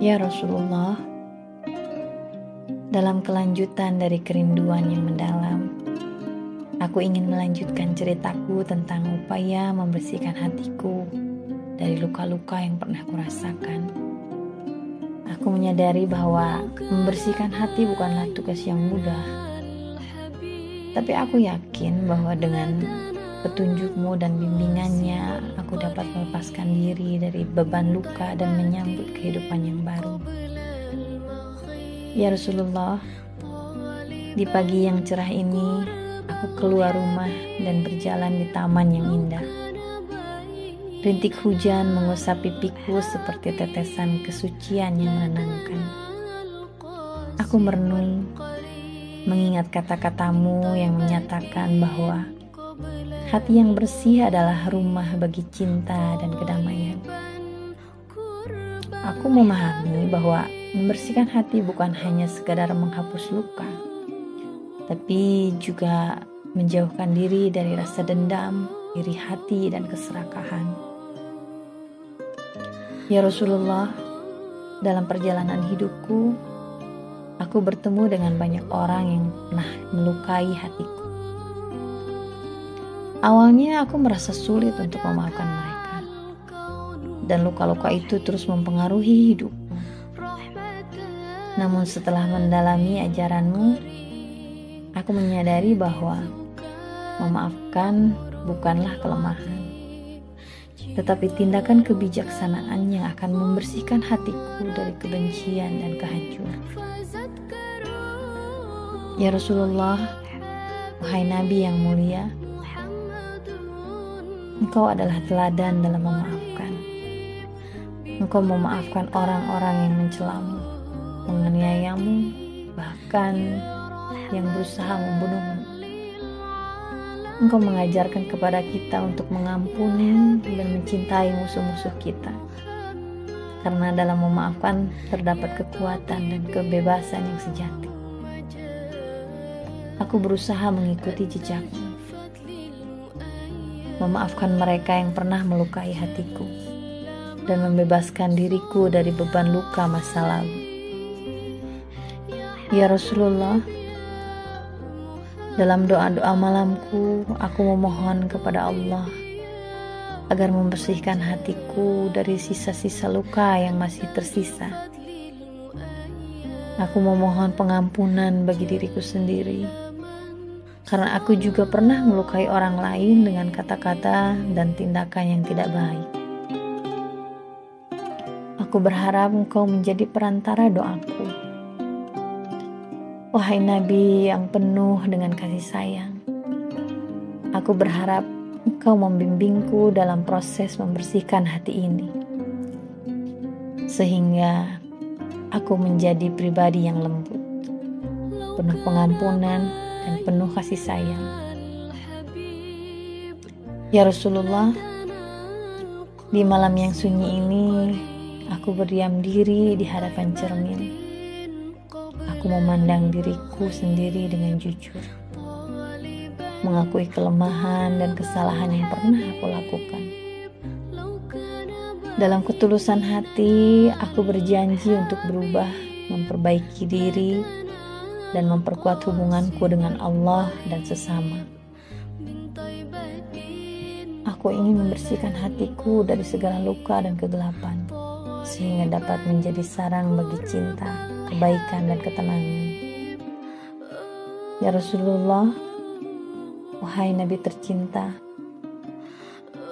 Ya Rasulullah, dalam kelanjutan dari kerinduan yang mendalam, aku ingin melanjutkan ceritaku tentang upaya membersihkan hatiku dari luka-luka yang pernah kurasakan. Aku menyadari bahwa membersihkan hati bukanlah tugas yang mudah. Tapi aku yakin bahwa dengan petunjukmu dan bimbingannya, aku dapat melepaskan diri dari beban luka dan menyambut kehidupan yang baru. Ya Rasulullah, di pagi yang cerah ini, aku keluar rumah dan berjalan di taman yang indah. Rintik hujan mengusap pipiku seperti tetesan kesucian yang menenangkan. Aku merenung, mengingat kata-katamu yang menyatakan bahwa hati yang bersih adalah rumah bagi cinta dan kedamaian. Aku memahami bahwa membersihkan hati bukan hanya sekadar menghapus luka, tapi juga menjauhkan diri dari rasa dendam, iri hati, dan keserakahan. Ya Rasulullah, dalam perjalanan hidupku, aku bertemu dengan banyak orang yang pernah melukai hatiku. Awalnya aku merasa sulit untuk memaafkan mereka, dan luka-luka itu terus mempengaruhi hidupku. Namun setelah mendalami ajaranmu, aku menyadari bahwa memaafkan bukanlah kelemahan, tetapi tindakan kebijaksanaan yang akan membersihkan hatiku dari kebencian dan kehancuran. Ya Rasulullah, wahai Nabi yang mulia, Engkau adalah teladan dalam memaafkan. Engkau memaafkan orang-orang yang mencelamu, menganiayamu, bahkan yang berusaha membunuhmu. Engkau mengajarkan kepada kita untuk mengampuni dan mencintai musuh-musuh kita, karena dalam memaafkan terdapat kekuatan dan kebebasan yang sejati. Aku berusaha mengikuti jejakmu, memaafkan mereka yang pernah melukai hatiku, dan membebaskan diriku dari beban luka masa lalu. Ya Rasulullah, dalam doa-doa malamku, aku memohon kepada Allah agar membersihkan hatiku dari sisa-sisa luka yang masih tersisa. Aku memohon pengampunan bagi diriku sendiri, karena aku juga pernah melukai orang lain dengan kata-kata dan tindakan yang tidak baik. Aku berharap Engkau menjadi perantara doaku. Wahai Nabi yang penuh dengan kasih sayang, aku berharap Engkau membimbingku dalam proses membersihkan hati ini, sehingga aku menjadi pribadi yang lembut, penuh pengampunan dan penuh kasih sayang. Ya Rasulullah, di malam yang sunyi ini, aku berdiam diri di hadapan cermin. Aku memandang diriku sendiri dengan jujur, mengakui kelemahan dan kesalahan yang pernah aku lakukan. Dalam ketulusan hati, aku berjanji untuk berubah, memperbaiki diri, dan memperkuat hubunganku dengan Allah dan sesama. Aku ingin membersihkan hatiku dari segala luka dan kegelapan, sehingga dapat menjadi sarang bagi cinta, kebaikan, dan ketenangan. Ya Rasulullah, wahai Nabi tercinta,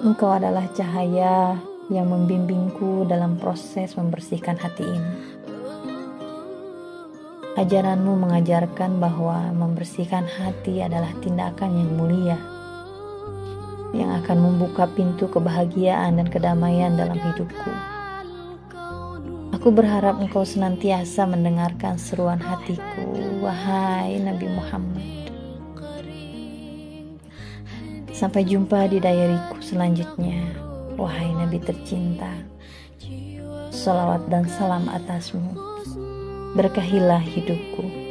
Engkau adalah cahaya yang membimbingku dalam proses membersihkan hati ini. Ajaranmu mengajarkan bahwa membersihkan hati adalah tindakan yang mulia, yang akan membuka pintu kebahagiaan dan kedamaian dalam hidupku. Aku berharap Engkau senantiasa mendengarkan seruan hatiku, wahai Nabi Muhammad. Sampai jumpa di diariku selanjutnya, wahai Nabi tercinta. Salawat dan salam atasmu. Berkahilah hidupku.